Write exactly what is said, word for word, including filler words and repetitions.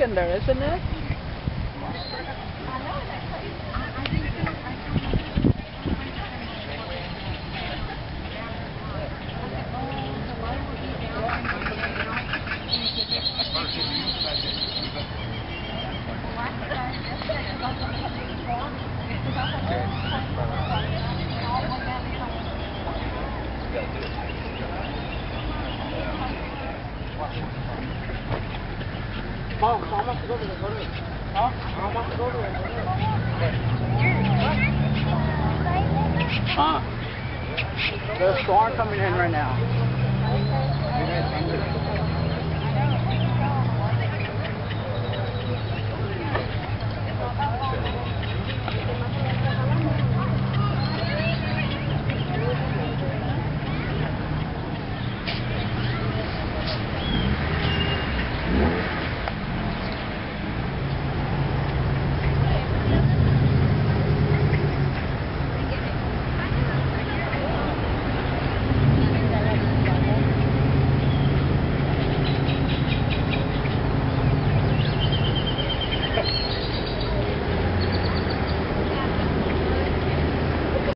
in there, isn't it? Mom, mom wants to go to the border. Huh? Mom wants to go to the border. Huh? There's a storm coming in right now.